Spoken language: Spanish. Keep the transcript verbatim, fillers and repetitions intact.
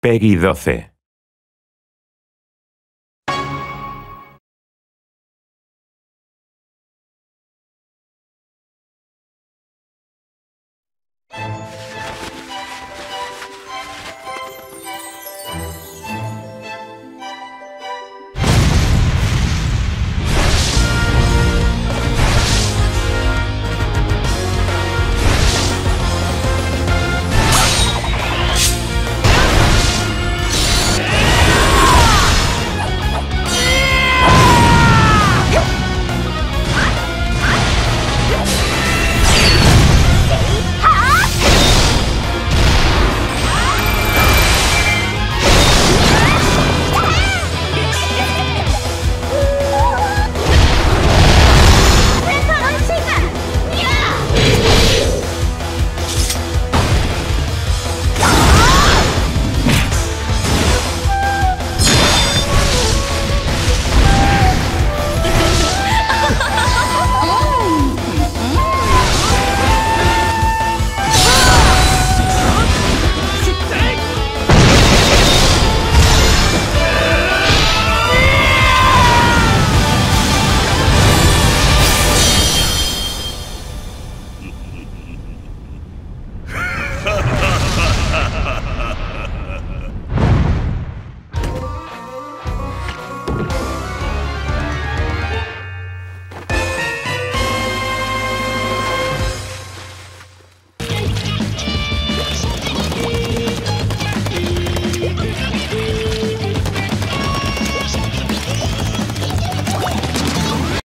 Peggy doce.